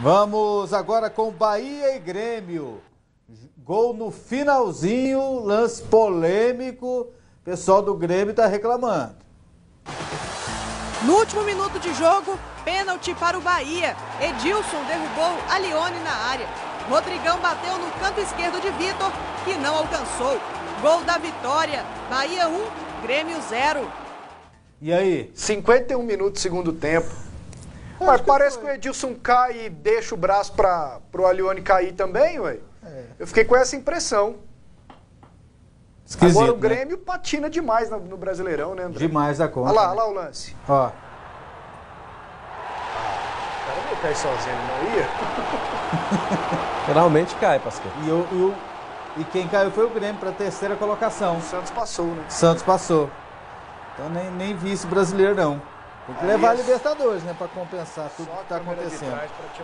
Vamos agora com Bahia e Grêmio. Gol no finalzinho, lance polêmico. O pessoal do Grêmio está reclamando. No último minuto de jogo, pênalti para o Bahia. Edilson derrubou Alione na área. Rodrigão bateu no canto esquerdo de Vitor, que não alcançou. Gol da vitória. Bahia 1, Grêmio 0. E aí? 51 minutos, segundo tempo. Mas parece que o Edilson cai e deixa o braço para o Alione cair também, ué. É. Eu fiquei com essa impressão. Esquisito. Agora o Grêmio, né, patina demais no Brasileirão, né, André? Demais a conta. Olha lá o lance. Ó. O cara não cai sozinho, não ia? Finalmente cai, Pascal. E quem caiu foi o Grêmio para a terceira colocação. O Santos passou, né? Santos passou. Então nem vice brasileiro, não. Tem que levar a Libertadores, né, para compensar tudo que está acontecendo.